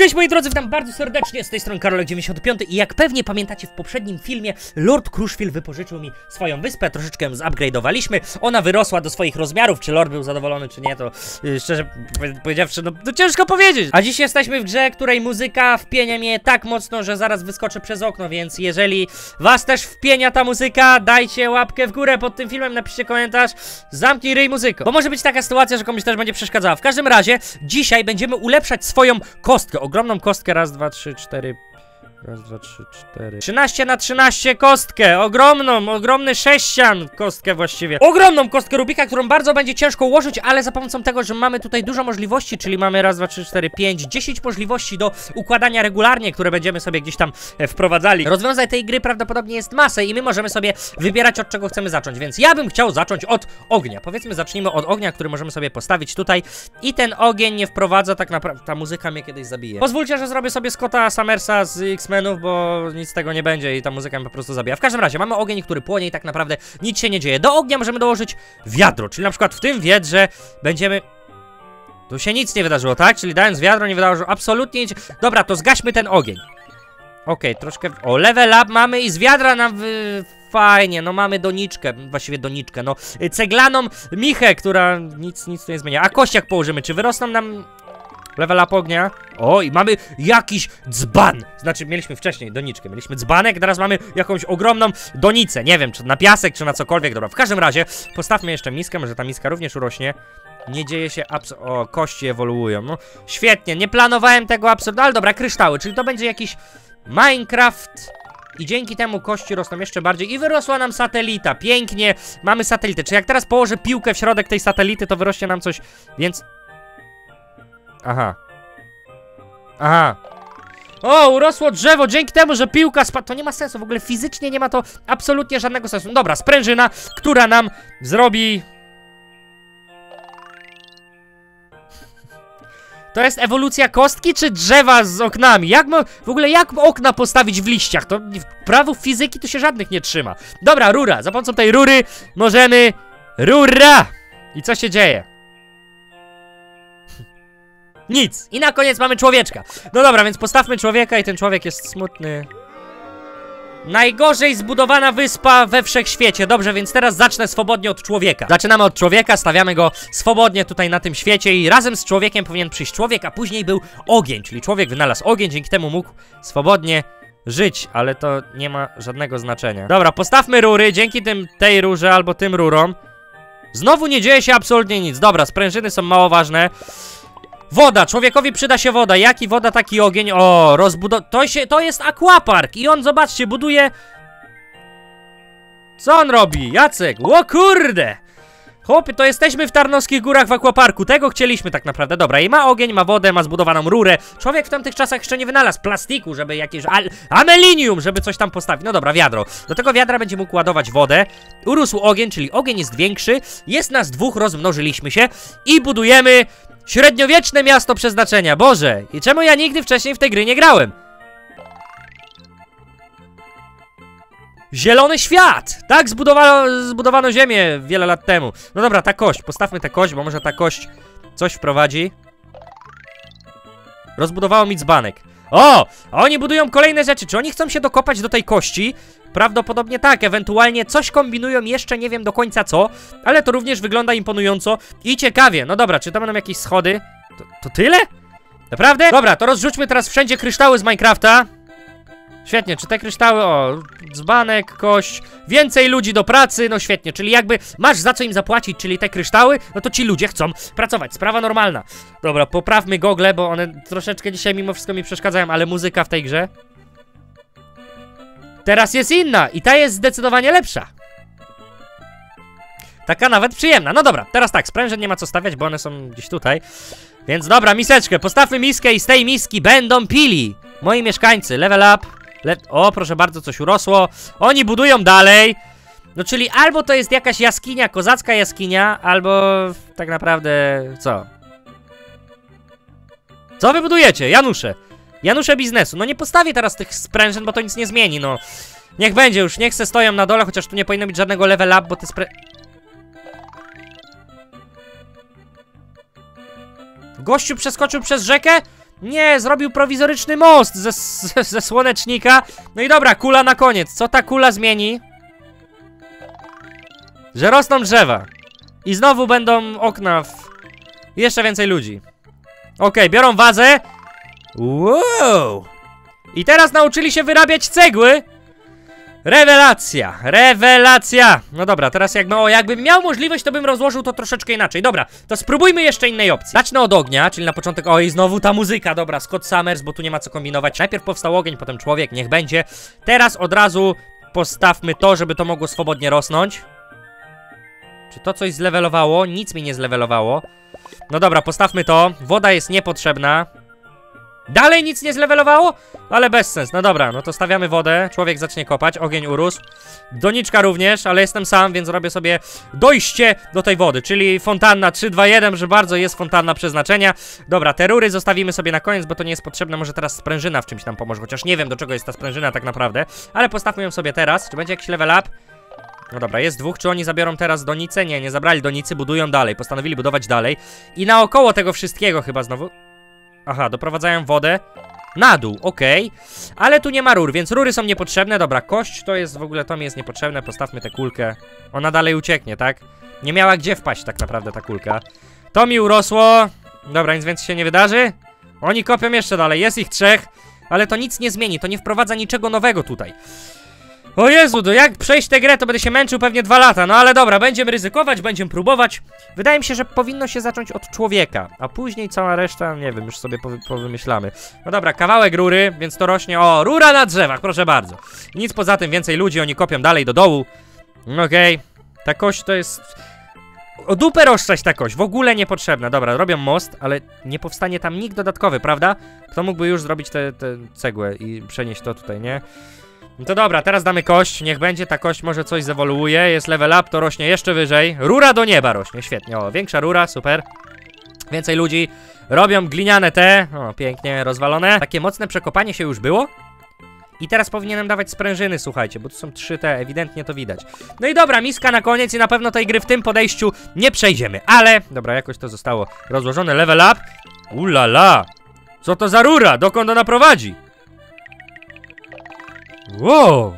Cześć moi drodzy, witam bardzo serdecznie, z tej strony Karolek95 i jak pewnie pamiętacie w poprzednim filmie Lord Kruszwil wypożyczył mi swoją wyspę, troszeczkę ją zupgrade'owaliśmy, ona wyrosła do swoich rozmiarów, czy Lord był zadowolony czy nie to szczerze powiedziawszy no ciężko powiedzieć. A dziś jesteśmy w grze, której muzyka wpienia mnie tak mocno, że zaraz wyskoczę przez okno, więc jeżeli was też wpienia ta muzyka, dajcie łapkę w górę pod tym filmem, napiszcie komentarz, zamknij ryj muzyko, bo może być taka sytuacja, że komuś też będzie przeszkadzała. W każdym razie dzisiaj będziemy ulepszać swoją kostkę, ogromną kostkę, raz, dwa, trzy, cztery, raz, dwa, trzy, cztery, 13 na 13 kostkę, ogromny sześcian kostkę właściwie, ogromną kostkę Rubika, którą bardzo będzie ciężko ułożyć, ale za pomocą tego, że mamy tutaj dużo możliwości, czyli mamy raz, dwa, trzy, cztery, 5, 10 możliwości do układania regularnie, które będziemy sobie gdzieś tam wprowadzali. Rozwiązań tej gry prawdopodobnie jest masę i my możemy sobie wybierać, od czego chcemy zacząć, więc ja bym chciał zacząć od ognia, powiedzmy zacznijmy od ognia, który możemy sobie postawić tutaj i ten ogień nie wprowadza tak naprawdę, ta muzyka mnie kiedyś zabije. Pozwólcie, że zrobię sobie Scotta Summersa z X menów, bo nic z tego nie będzie i ta muzyka mi po prostu zabija. W każdym razie mamy ogień, który płonie i tak naprawdę nic się nie dzieje. Do ognia możemy dołożyć wiadro, czyli na przykład w tym wiedrze będziemy... Tu się nic nie wydarzyło, tak? Czyli dając wiadro nie wydarzyło absolutnie nic. Dobra, to zgaśmy ten ogień. Okej, troszkę... O, level up mamy i z wiadra nam... Fajnie, no mamy doniczkę, właściwie doniczkę, no ceglaną michę, która nic tu nie zmienia. A kościach położymy, czy wyrosną nam... Level up ognia. O, i mamy jakiś dzban. Znaczy, mieliśmy wcześniej doniczkę, mieliśmy dzbanek, teraz mamy jakąś ogromną donicę. Nie wiem, czy na piasek, czy na cokolwiek. Dobra, w każdym razie postawmy jeszcze miskę, może ta miska również urośnie. Nie dzieje się o, kości ewoluują. No, świetnie, nie planowałem tego absolutnie. Ale dobra, kryształy, czyli to będzie jakiś Minecraft... I dzięki temu kości rosną jeszcze bardziej i wyrosła nam satelita, pięknie. Mamy satelitę, czy jak teraz położę piłkę w środek tej satelity, to wyrośnie nam coś, więc... Aha. O, urosło drzewo dzięki temu, że piłka spadła. To nie ma sensu, w ogóle fizycznie nie ma to absolutnie żadnego sensu. Dobra, sprężyna, która nam zrobi... To jest ewolucja kostki czy drzewa z oknami? Jak w ogóle jak okna postawić w liściach? To prawo fizyki tu się żadnych nie trzyma. Dobra, rura. Za pomocą tej rury możemy... Rura! I co się dzieje? Nic. I na koniec mamy człowieczka. No dobra, więc postawmy człowieka i ten człowiek jest smutny. Najgorzej zbudowana wyspa we wszechświecie. Dobrze, więc teraz zacznę swobodnie od człowieka. Zaczynamy od człowieka, stawiamy go swobodnie tutaj na tym świecie i razem z człowiekiem powinien przyjść człowiek, a później był ogień, czyli człowiek wynalazł ogień, dzięki temu mógł swobodnie żyć, ale to nie ma żadnego znaczenia. Dobra, postawmy rury, dzięki tej rurze albo tym rurom. Znowu nie dzieje się absolutnie nic. Dobra, sprężyny są mało ważne. Woda, człowiekowi przyda się woda, jak i woda, taki ogień, o, to jest aquapark i on, zobaczcie, buduje... Co on robi? Jacek, o kurde! Chłopie, to jesteśmy w Tarnowskich Górach w aquaparku, tego chcieliśmy tak naprawdę, dobra, i ma ogień, ma wodę, ma zbudowaną rurę, człowiek w tamtych czasach jeszcze nie wynalazł plastiku, żeby jakieś, amelinium, żeby coś tam postawić, no dobra, wiadro, do tego wiadra będzie mógł ładować wodę, urósł ogień, czyli ogień jest większy, jest nas dwóch, rozmnożyliśmy się i budujemy... Średniowieczne miasto przeznaczenia, Boże! I czemu ja nigdy wcześniej w tej gry nie grałem? Zielony świat! Tak zbudowano ziemię wiele lat temu. No dobra, ta kość, postawmy tę kość, bo może ta kość coś wprowadzi. Rozbudowało mi dzbanek. O! A oni budują kolejne rzeczy, czy oni chcą się dokopać do tej kości? Prawdopodobnie tak, ewentualnie coś kombinują, jeszcze nie wiem do końca co, ale to również wygląda imponująco i ciekawie. No dobra, czy to będą jakieś schody? To tyle? Naprawdę? Dobra, to rozrzućmy teraz wszędzie kryształy z Minecrafta. Świetnie, czy te kryształy, o, dzbanek, kość, więcej ludzi do pracy, no świetnie, czyli jakby masz za co im zapłacić, czyli te kryształy, no to ci ludzie chcą pracować, sprawa normalna. Dobra, poprawmy gogle, bo one troszeczkę dzisiaj mimo wszystko mi przeszkadzają, ale muzyka w tej grze teraz jest inna i ta jest zdecydowanie lepsza. Taka nawet przyjemna, no dobra, teraz tak, sprężyn nie ma co stawiać, bo one są gdzieś tutaj. Więc dobra, miseczkę, postawmy miskę i z tej miski będą pili moi mieszkańcy, level up. O, proszę bardzo, coś urosło. Oni budują dalej. No czyli albo to jest jakaś jaskinia, kozacka jaskinia, albo tak naprawdę co? Co wy budujecie? Janusze. Janusze biznesu. No nie postawię teraz tych sprężyn, bo to nic nie zmieni, no. Niech będzie już, niech se stoją na dole, chociaż tu nie powinno być żadnego level up, bo te Gościu przeskoczył przez rzekę? Nie, zrobił prowizoryczny most ze słonecznika. No i dobra, kula na koniec. Co ta kula zmieni? Że rosną drzewa. I znowu będą okna w... Jeszcze więcej ludzi. Okej, biorą wazę. Wow. I teraz nauczyli się wyrabiać cegły. Rewelacja, rewelacja. No dobra, teraz jakbym miał możliwość, to bym rozłożył to troszeczkę inaczej. Dobra, to spróbujmy jeszcze innej opcji. Zacznę od ognia, czyli na początek, oj, znowu ta muzyka. Dobra, Scott Summers, bo tu nie ma co kombinować. Najpierw powstał ogień, potem człowiek, niech będzie. Teraz od razu postawmy to, żeby to mogło swobodnie rosnąć. Czy to coś zlewelowało? Nic mi nie zlewelowało. No dobra, postawmy to. Woda jest niepotrzebna. Dalej nic nie zlewelowało? Ale bez sens. No dobra, no to stawiamy wodę. Człowiek zacznie kopać, ogień urósł. Doniczka również, ale jestem sam, więc robię sobie dojście do tej wody. Czyli fontanna 3, 2, 1, że bardzo jest fontanna przeznaczenia. Dobra, te rury zostawimy sobie na koniec, bo to nie jest potrzebne. Może teraz sprężyna w czymś nam pomoże. Chociaż nie wiem, do czego jest ta sprężyna tak naprawdę. Ale postawmy ją sobie teraz. Czy będzie jakiś level up? No dobra, jest dwóch, czy oni zabiorą teraz donicę? Nie, nie zabrali donicy, budują dalej, postanowili budować dalej. I naokoło tego wszystkiego chyba znowu... Aha, doprowadzają wodę na dół, okej. Ale tu nie ma rur, więc rury są niepotrzebne. Dobra, kość to jest, w ogóle to mi jest niepotrzebne, postawmy tę kulkę. Ona dalej ucieknie, tak? Nie miała gdzie wpaść tak naprawdę ta kulka. To mi urosło. Dobra, nic więcej się nie wydarzy. Oni kopią jeszcze dalej, jest ich trzech. Ale to nic nie zmieni, to nie wprowadza niczego nowego tutaj. O Jezu, to jak przejść tę grę, to będę się męczył pewnie 2 lata. No ale dobra, będziemy ryzykować, będziemy próbować. Wydaje mi się, że powinno się zacząć od człowieka. A później cała reszta, nie wiem, już sobie powymyślamy. No dobra, kawałek rury, więc to rośnie. O, rura na drzewach, proszę bardzo. Nic poza tym, więcej ludzi, oni kopią dalej do dołu. Okej, ta kość to jest... O dupę rozszczać ta kość, w ogóle niepotrzebna. Dobra, robią most, ale nie powstanie tam nikt dodatkowy, prawda? Kto mógłby już zrobić te cegłę i przenieść to tutaj, nie? No to dobra, teraz damy kość, niech będzie, ta kość może coś zewoluuje, jest level up, to rośnie jeszcze wyżej. Rura do nieba rośnie, świetnie, o, większa rura, super. Więcej ludzi, robią gliniane te, o, pięknie, rozwalone. Takie mocne przekopanie się już było. I teraz powinienem dawać sprężyny, słuchajcie, bo tu są 3 te, ewidentnie to widać. No i dobra, miska na koniec i na pewno tej gry w tym podejściu nie przejdziemy, ale... Dobra, jakoś to zostało rozłożone, level up. Ulala, co to za rura, dokąd ona prowadzi? Wow.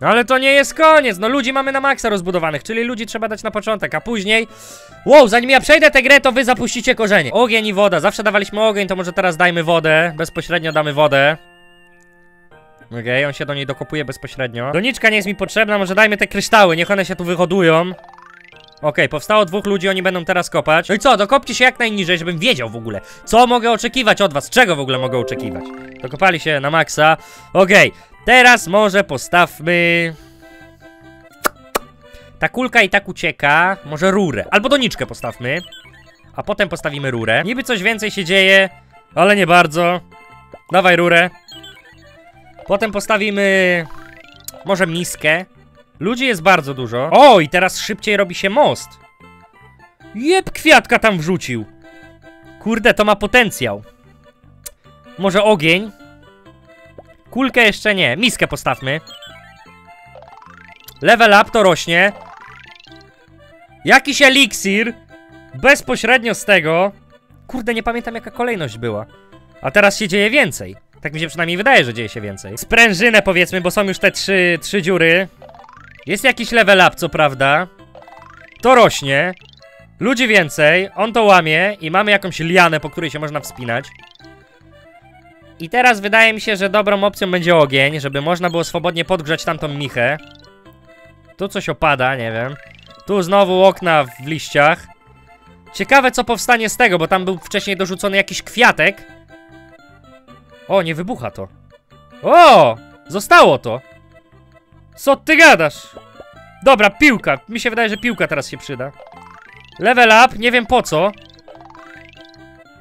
Ale to nie jest koniec, no ludzi mamy na maksa rozbudowanych, czyli ludzi trzeba dać na początek, a później... Wow, zanim ja przejdę tę grę, to wy zapuścicie korzenie. Ogień i woda, zawsze dawaliśmy ogień, to może teraz dajmy wodę, bezpośrednio damy wodę. Okej, on się do niej dokopuje bezpośrednio. Doniczka nie jest mi potrzebna, może dajmy te kryształy, niech one się tu wyhodują. Okej, powstało 2 ludzi, oni będą teraz kopać. No i co, dokopcie się jak najniżej, żebym wiedział w ogóle, co mogę oczekiwać od was, czego w ogóle mogę oczekiwać. Dokopali się na maksa. Okej, teraz może postawmy... Ta kulka i tak ucieka, może rurę, albo doniczkę postawmy. A potem postawimy rurę. Niby coś więcej się dzieje, ale nie bardzo. Dawaj rurę. Potem postawimy... Może miskę. Ludzi jest bardzo dużo. O, i teraz szybciej robi się most. Jeb, kwiatka tam wrzucił. Kurde, to ma potencjał. Może ogień? Kulkę jeszcze nie. Miskę postawmy. Level up, to rośnie. Jakiś eliksir. Bezpośrednio z tego. Kurde, nie pamiętam jaka kolejność była. A teraz się dzieje więcej. Tak mi się przynajmniej wydaje, że dzieje się więcej. Sprężynę powiedzmy, bo są już te trzy dziury. Jest jakiś level up, co prawda. To rośnie. Ludzi więcej, on to łamie i mamy jakąś lianę, po której się można wspinać. I teraz wydaje mi się, że dobrą opcją będzie ogień, żeby można było swobodnie podgrzać tamtą michę. Tu coś opada, nie wiem. Tu znowu okna w liściach. Ciekawe co powstanie z tego, bo tam był wcześniej dorzucony jakiś kwiatek. O, nie wybucha to. O! Zostało to! Co ty gadasz? Dobra, piłka. Mi się wydaje, że piłka teraz się przyda. Level up, nie wiem po co.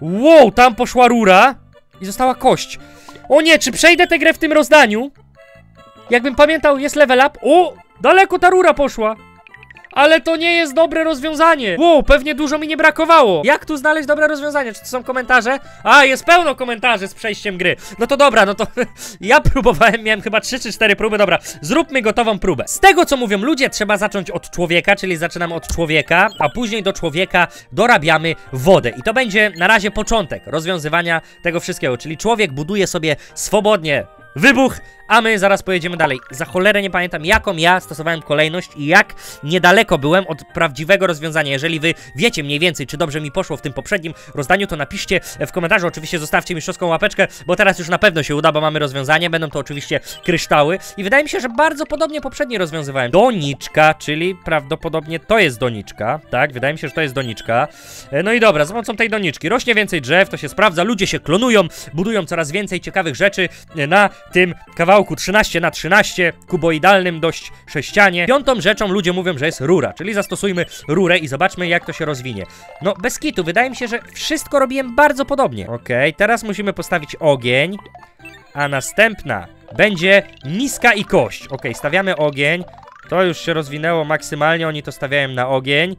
Wow, tam poszła rura i została kość. O nie, czy przejdę tę grę w tym rozdaniu? Jakbym pamiętał, jest level up. O, daleko ta rura poszła. ale to nie jest dobre rozwiązanie. Wow, pewnie dużo mi nie brakowało. Jak tu znaleźć dobre rozwiązanie? Czy to są komentarze? A, jest pełno komentarzy z przejściem gry. No to dobra, no to ja próbowałem, miałem chyba 3 czy 4 próby, dobra. Zróbmy gotową próbę. Z tego, co mówią ludzie, trzeba zacząć od człowieka, czyli zaczynam od człowieka, a później do człowieka dorabiamy wodę. I to będzie na razie początek rozwiązywania tego wszystkiego, czyli człowiek buduje sobie swobodnie wybuch, a my zaraz pojedziemy dalej. Za cholerę nie pamiętam, jaką ja stosowałem kolejność i jak niedaleko byłem od prawdziwego rozwiązania. Jeżeli wy wiecie mniej więcej, czy dobrze mi poszło w tym poprzednim rozdaniu, to napiszcie w komentarzu. Oczywiście zostawcie mistrzowską łapeczkę, bo teraz już na pewno się uda, bo mamy rozwiązanie. Będą to oczywiście kryształy i wydaje mi się, że bardzo podobnie poprzednio rozwiązywałem. Doniczka, czyli prawdopodobnie to jest doniczka, tak? Wydaje mi się, że to jest doniczka. No i dobra, za pomocą tej doniczki rośnie więcej drzew, to się sprawdza, ludzie się klonują, budują coraz więcej ciekawych rzeczy na tym kawałku 13×13 kuboidalnym, dość sześcianie. Piątą rzeczą ludzie mówią, że jest rura, czyli zastosujmy rurę i zobaczmy, jak to się rozwinie. No bez kitu, wydaje mi się, że wszystko robiłem bardzo podobnie. Okej, teraz musimy postawić ogień, a następna będzie miska i kość. Okej, stawiamy ogień, to już się rozwinęło maksymalnie, oni to stawiają na ogień.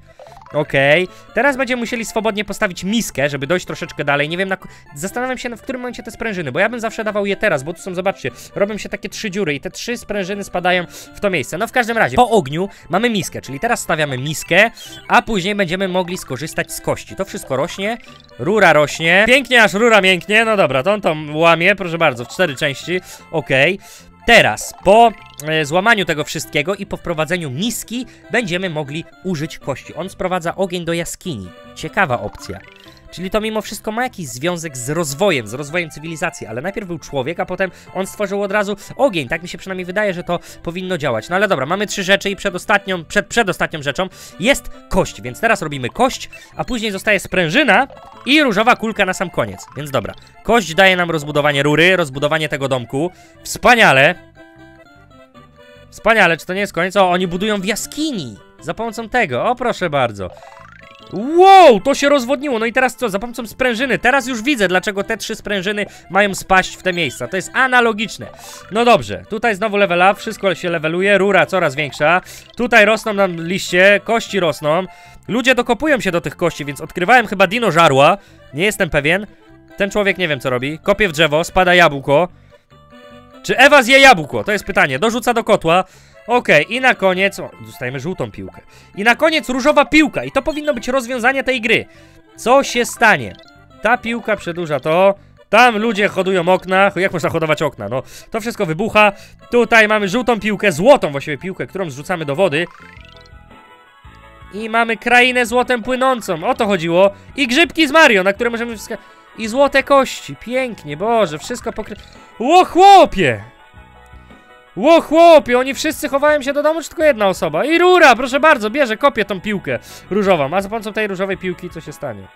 Okej, teraz będziemy musieli swobodnie postawić miskę, żeby dojść troszeczkę dalej. Nie wiem, zastanawiam się, w którym momencie te sprężyny, bo ja bym zawsze dawał je teraz, bo tu są, zobaczcie, robią się takie 3 dziury i te 3 sprężyny spadają w to miejsce. No w każdym razie, po ogniu mamy miskę, czyli teraz stawiamy miskę, a później będziemy mogli skorzystać z kości. To wszystko rośnie, rura rośnie, pięknie aż rura mięknie, no dobra, to on to łamie, proszę bardzo, w 4 części, okej. Teraz, po złamaniu tego wszystkiego i po wprowadzeniu miski, będziemy mogli użyć kości. On sprowadza ogień do jaskini. Ciekawa opcja. Czyli to mimo wszystko ma jakiś związek z rozwojem cywilizacji, ale najpierw był człowiek, a potem on stworzył od razu ogień. Tak mi się przynajmniej wydaje, że to powinno działać. No ale dobra, mamy 3 rzeczy i przedostatnią rzeczą jest kość, więc teraz robimy kość, a później zostaje sprężyna i różowa kulka na sam koniec. Więc dobra, kość daje nam rozbudowanie rury, rozbudowanie tego domku. Wspaniale. Wspaniale, czy to nie jest koniec? O, oni budują w jaskini za pomocą tego, o proszę bardzo. Wow, to się rozwodniło, no i teraz co, za pomocą sprężyny, teraz już widzę, dlaczego te 3 sprężyny mają spaść w te miejsca, to jest analogiczne. No dobrze, tutaj znowu level up, wszystko się leveluje, rura coraz większa, tutaj rosną nam liście, kości rosną, ludzie dokopują się do tych kości, więc odkrywałem chyba dinożarła, nie jestem pewien, ten człowiek nie wiem co robi, kopie w drzewo, spada jabłko, czy Ewa zje jabłko, to jest pytanie, dorzuca do kotła. Okej, i na koniec... O, dostajemy żółtą piłkę. I na koniec różowa piłka. I to powinno być rozwiązanie tej gry. Co się stanie? Ta piłka przedłuża to. Tam ludzie hodują okna. Jak można hodować okna? No, to wszystko wybucha. Tutaj mamy żółtą piłkę, złotą właściwie piłkę, którą zrzucamy do wody. I mamy krainę złotem płynącą. O to chodziło. I grzybki z Mario, na które możemy... I złote kości. Pięknie, Boże. Wszystko pokry... Ło, chłopie! Ło, chłopie, oni wszyscy chowają się do domu, czy tylko jedna osoba? I rura, proszę bardzo, bierze, kopie tą piłkę różową. A za pomocą tej różowej piłki co się stanie?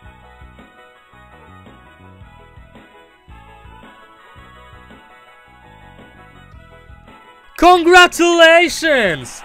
Congratulations!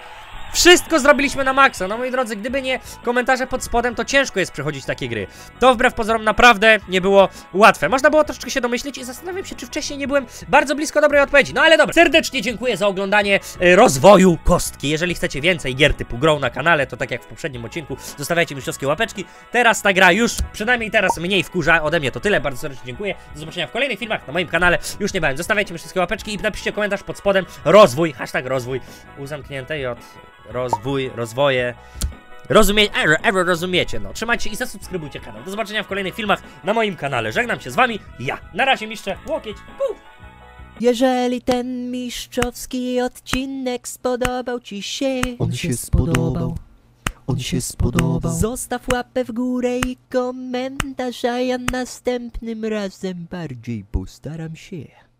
Wszystko zrobiliśmy na maksa, no moi drodzy, gdyby nie komentarze pod spodem, to ciężko jest przechodzić takie gry. To wbrew pozorom naprawdę nie było łatwe. Można było troszeczkę się domyślić i zastanawiam się, czy wcześniej nie byłem bardzo blisko dobrej odpowiedzi. No ale dobra, serdecznie dziękuję za oglądanie rozwoju kostki. Jeżeli chcecie więcej gier typu Grow na kanale, to tak jak w poprzednim odcinku, zostawiajcie mistrzowskie łapeczki. Teraz ta gra już, przynajmniej teraz, mniej wkurza. Ode mnie to tyle, bardzo serdecznie dziękuję. Do zobaczenia w kolejnych filmach na moim kanale. Już niebawem, zostawiajcie mistrzowskie łapeczki i napiszcie komentarz pod spodem rozwój, #rozwój, uzamknięte i od... Rozwój, rozwoje, rozumiecie, rozumiecie, no. Trzymajcie się i zasubskrybujcie kanał. Do zobaczenia w kolejnych filmach na moim kanale. Żegnam się z wami, ja. Na razie, mistrze, Łokieć, puf! Jeżeli ten mistrzowski odcinek spodobał ci się, on się spodobał, zostaw łapę w górę i komentarz, a ja następnym razem bardziej postaram się.